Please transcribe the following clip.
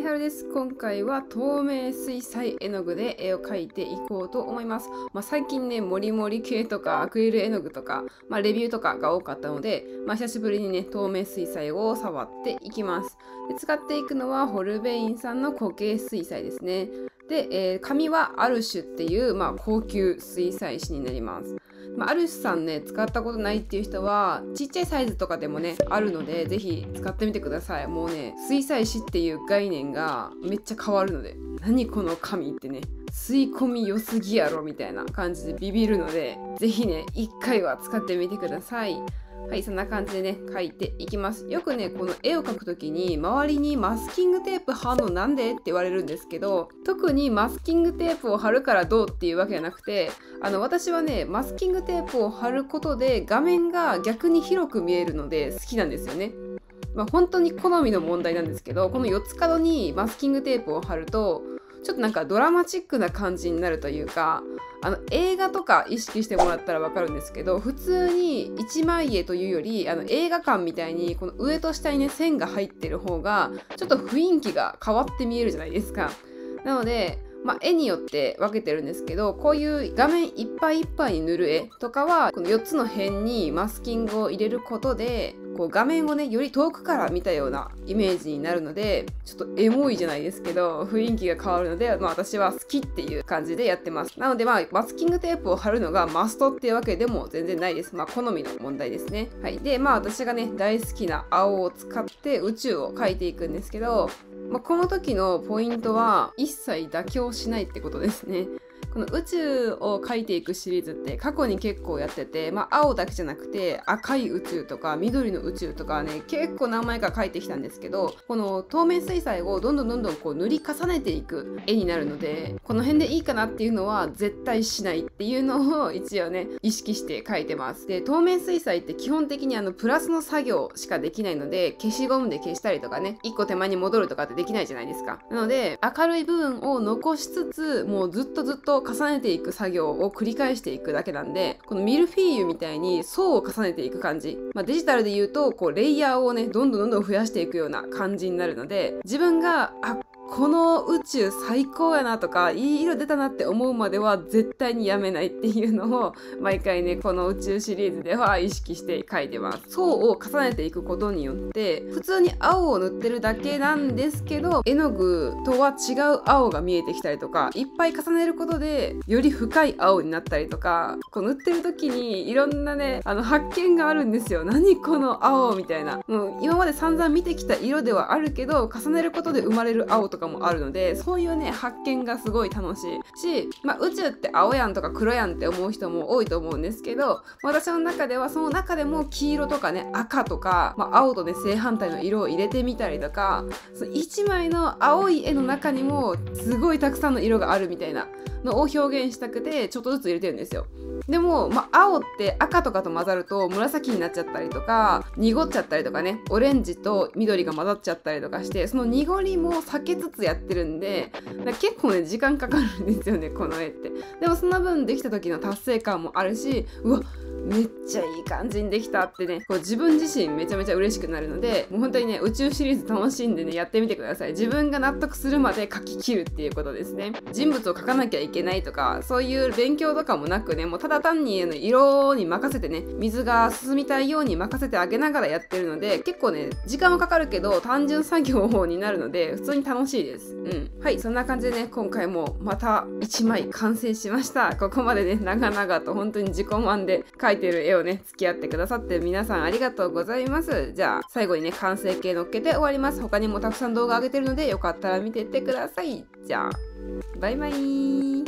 いはるです。今回は透明水彩絵の具で絵を描いていこうと思います。最近ね、モリモリ系とかアクリル絵の具とか、レビューとかが多かったので、久しぶりにね、透明水彩を触っていきます。で、使っていくのはホルベインさんの固形水彩ですね。で、紙はアルシュっていう、高級水彩紙になります。アルシュさんね、使ったことないっていう人は、ちっちゃいサイズとかでもね、あるので、ぜひ使ってみてください。もうね、水彩紙っていう概念がめっちゃ変わるので、何この紙ってね、吸い込み良すぎやろみたいな感じでビビるので、ぜひね、一回は使ってみてください。はい、そんな感じでね、描いていきます。よくね、この絵を描くときに、周りにマスキングテープ貼るのなんでって言われるんですけど、特にマスキングテープを貼るからどうっていうわけじゃなくて、私はね、マスキングテープを貼ることで画面が逆に広く見えるので好きなんですよね。本当に好みの問題なんですけど、この四つ角にマスキングテープを貼ると、ちょっとなんかドラマチックな感じになるというか、映画とか意識してもらったらわかるんですけど、普通に一枚絵というより、映画館みたいにこの上と下にね、線が入ってる方がちょっと雰囲気が変わって見えるじゃないですか。なので、絵によって分けてるんですけど、こういう画面いっぱいいっぱいに塗る絵とかは、この4つの辺にマスキングを入れることで、こう画面をね、より遠くから見たようなイメージになるので、ちょっとエモいじゃないですけど、雰囲気が変わるので、私は好きっていう感じでやってます。なので、マスキングテープを貼るのがマストっていうわけでも全然ないです。好みの問題ですね。はい。で、私がね、大好きな青を使って宇宙を描いていくんですけど、この時のポイントは、一切妥協しないってことですね。この宇宙を描いていくシリーズって過去に結構やってて、青だけじゃなくて赤い宇宙とか緑の宇宙とかね、結構何枚か描いてきたんですけど、この透明水彩をどんどんこう塗り重ねていく絵になるので、この辺でいいかなっていうのは絶対しないっていうのを一応ね、意識して描いてます。で、透明水彩って基本的にプラスの作業しかできないので、消しゴムで消したりとかね、一個手前に戻るとかってできないじゃないですか。なので、明るい部分を残しつつ、もうずっと重ねていく作業を繰り返していくだけなんで、このミルフィーユみたいに層を重ねていく感じ、デジタルで言うとこうレイヤーをね、どんどん増やしていくような感じになるので、自分がこの宇宙最高やなとか、いい色出たなって思うまでは絶対にやめないっていうのを、毎回ね、この宇宙シリーズでは意識して描いてます。層を重ねていくことによって、普通に青を塗ってるだけなんですけど、絵の具とは違う青が見えてきたりとか、いっぱい重ねることでより深い青になったりとか、こう塗ってる時にいろんなね、発見があるんですよ。何この青みたいな。もう今まで散々見てきた色ではあるけど、重ねることで生まれる青とかもあるので、そういうね、発見がすごい楽しいし、宇宙って青やんとか黒やんって思う人も多いと思うんですけど、私の中ではその中でも黄色とかね、赤とか、青とね、正反対の色を入れてみたりとか、その1枚の青い絵の中にもすごいたくさんの色があるみたいなのを表現したくて、ちょっとずつ入れてるんですよ。でも、青って赤とかと混ざると紫になっちゃったりとか、濁っちゃったりとかね、オレンジと緑が混ざっちゃったりとかして、その濁りも避けつつやってるんで、結構ね、時間かかるんですよね、この絵って。でもその分できた時の達成感もあるし、うわ、めっちゃいい感じにできたってね、こう自分自身めちゃめちゃ嬉しくなるので、もう本当にね、宇宙シリーズ楽しんでね、やってみてください。自分が納得するまで描き切るっていうことですね。人物を描かなきゃいけないとか、そういう勉強とかもなくね、もうただ単に色に任せてね、水が進みたいように任せてあげながらやってるので、結構ね、時間はかかるけど単純作業になるので、普通に楽しいです。はい、そんな感じでね、今回もまた1枚完成しました。ここまでね、長々と本当に自己満で描いてる絵をね、付き合ってくださってる皆さんありがとうございます。じゃあ、最後にね、完成形乗っけて終わります。他にもたくさん動画上げてるので、よかったら見てってください。じゃあ、バイバイ。